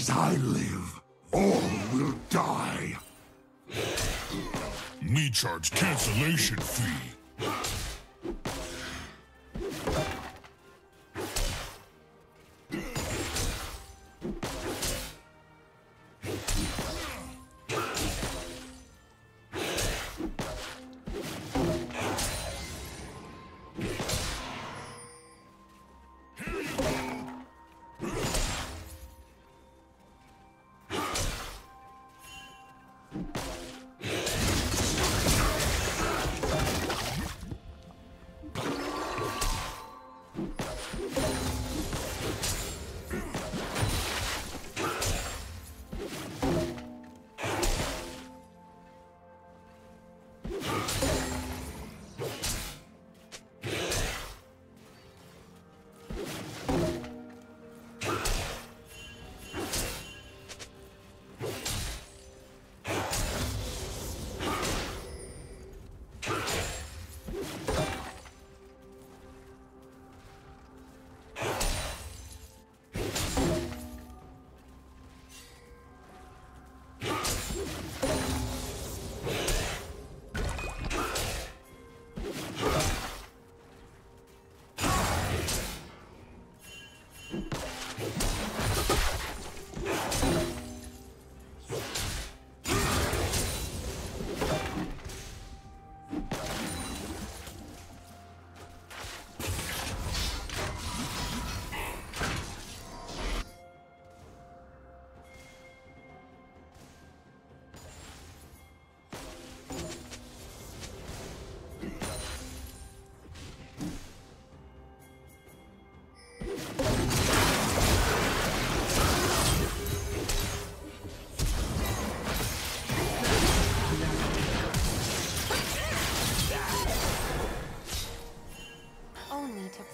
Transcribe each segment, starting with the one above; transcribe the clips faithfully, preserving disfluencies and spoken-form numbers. As I live, all will die. Me charge cancellation fee.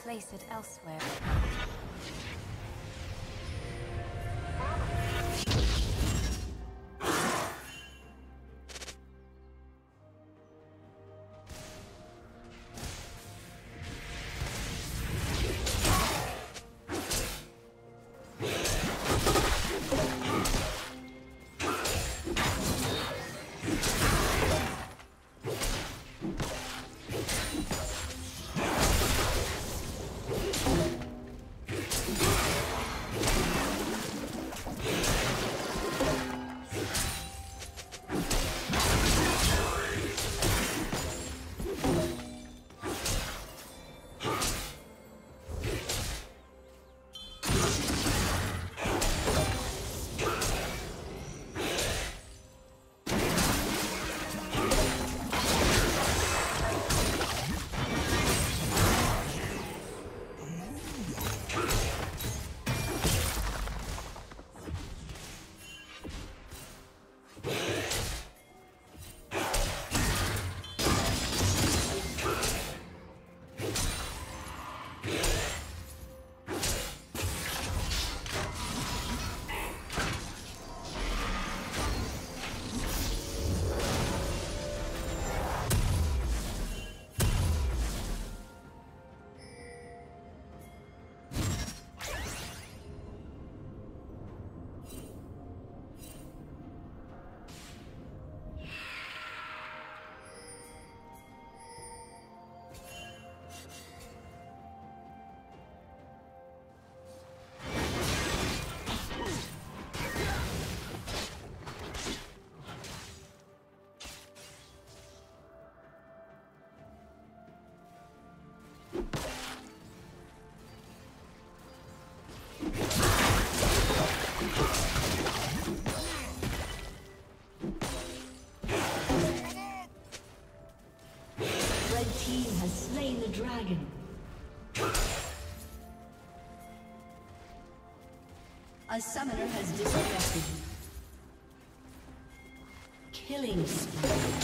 Place it elsewhere. Dragon. A summoner has disconnected. Killing spree.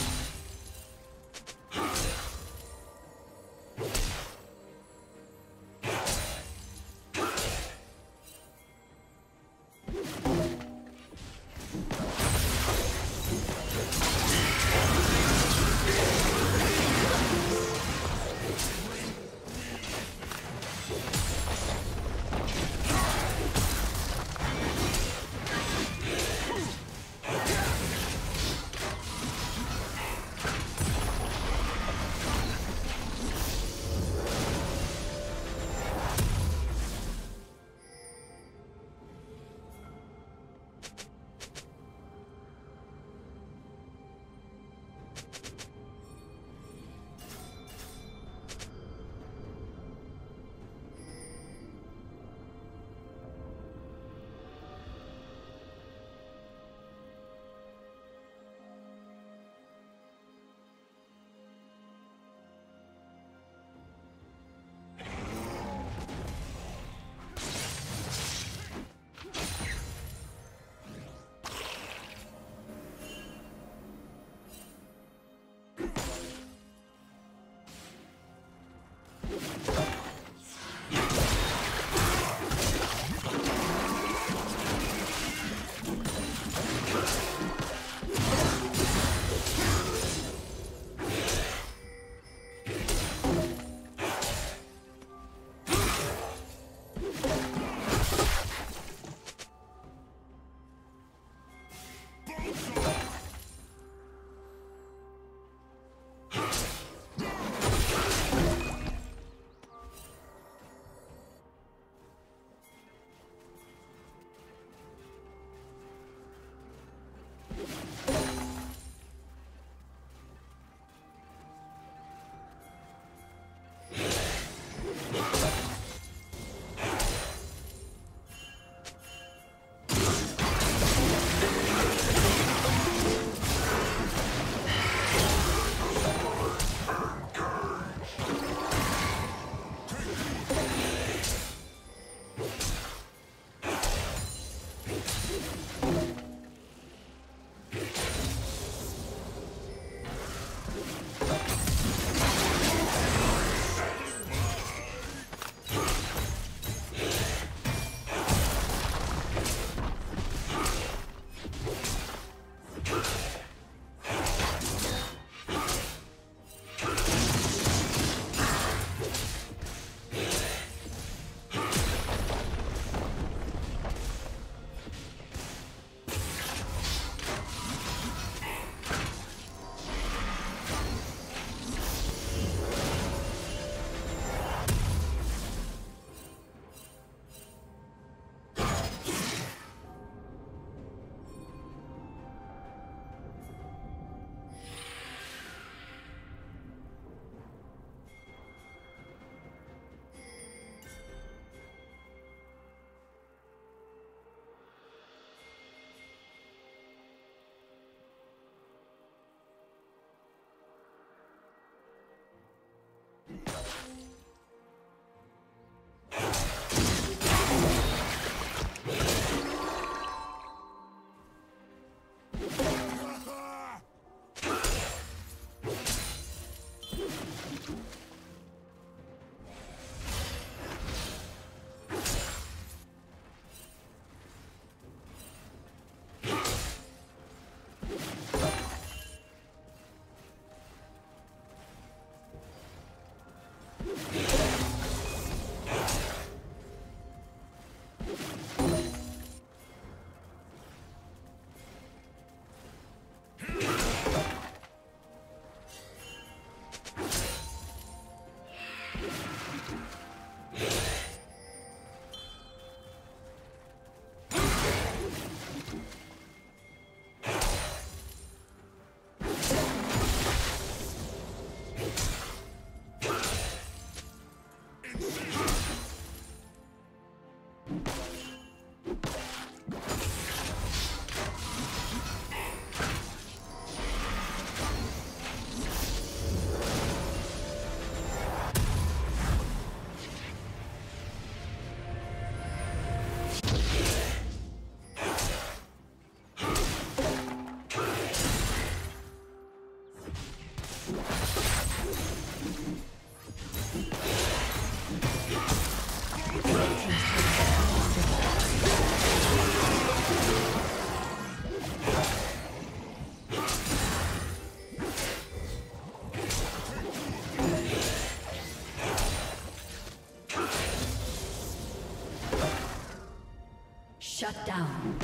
Shut down.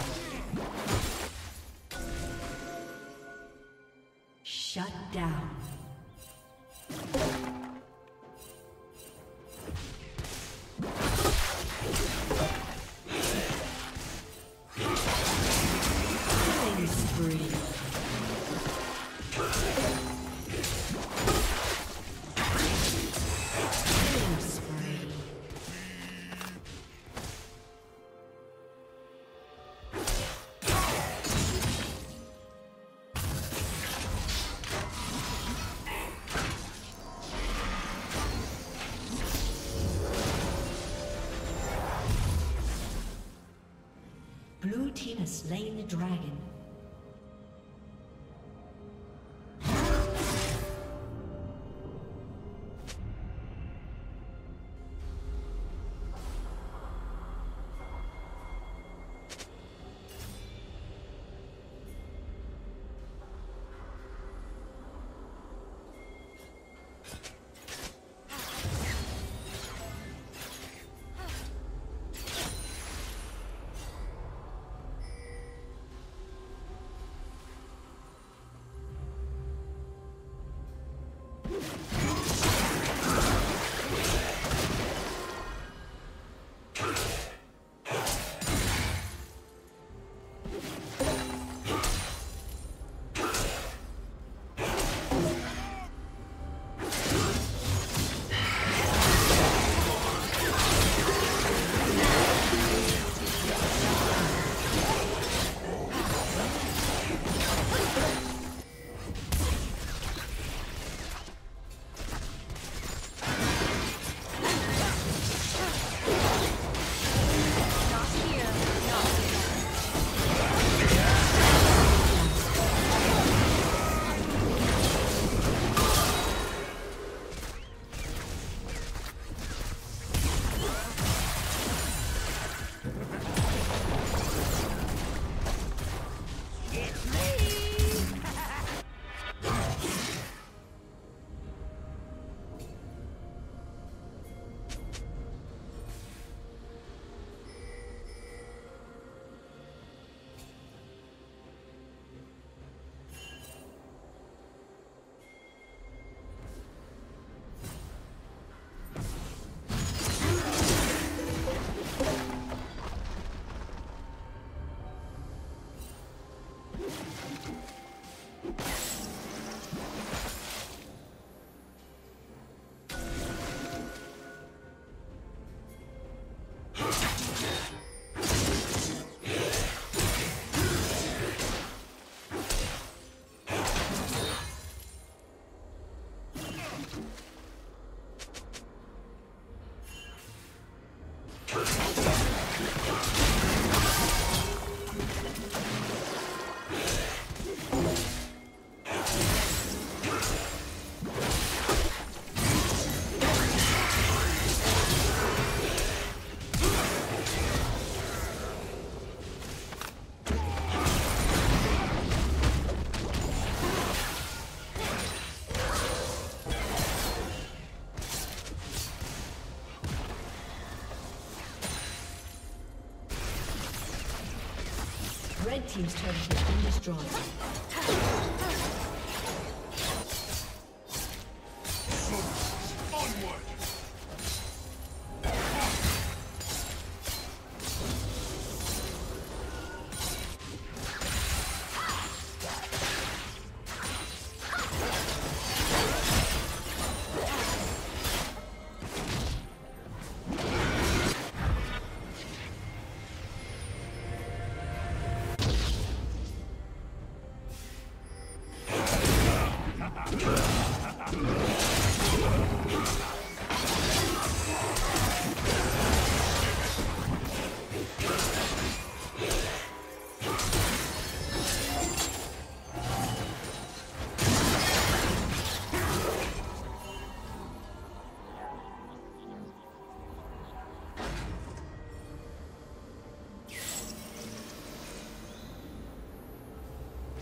Shut down. Killing spree. Blue team has slain the dragon. Red team's turret has been destroyed.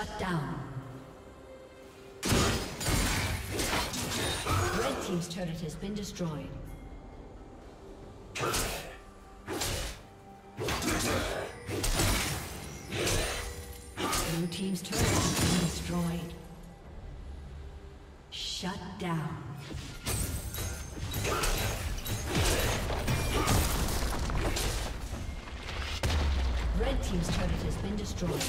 Shut down. Red team's turret has been destroyed. Blue team's turret has been destroyed. Shut down. Red team's turret has been destroyed.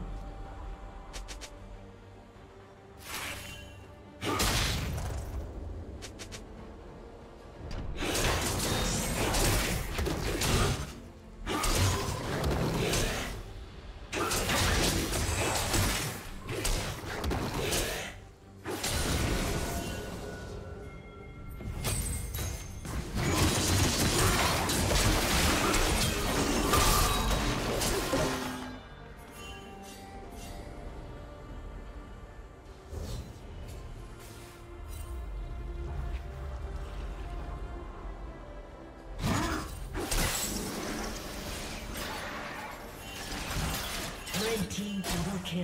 Team double kill.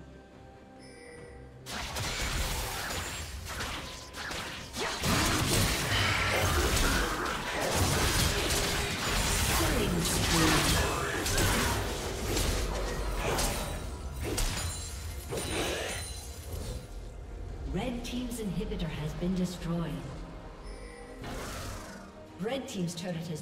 Been destroyed. Red team's turret has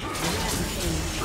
Rampage.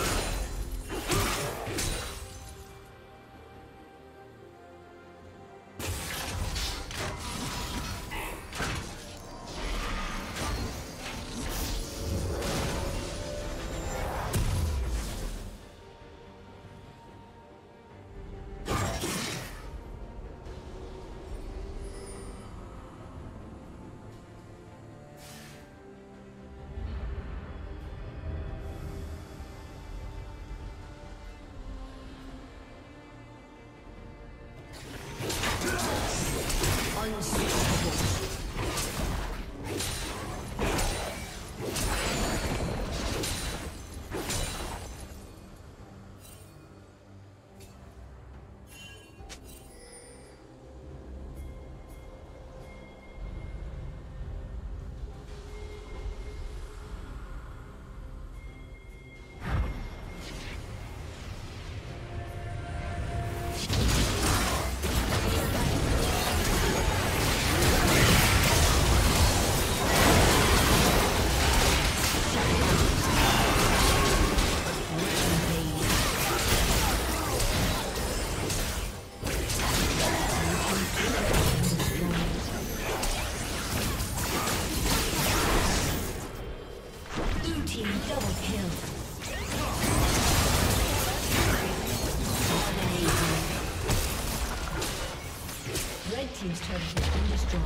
Team's turret has been destroyed.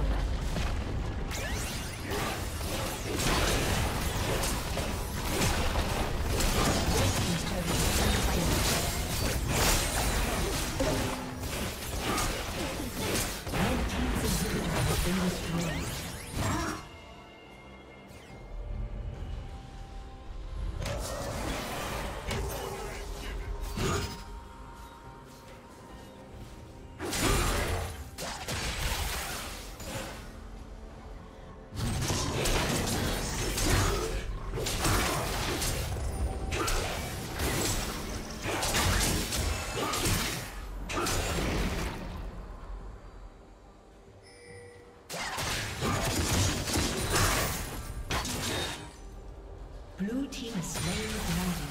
Blue team is slain.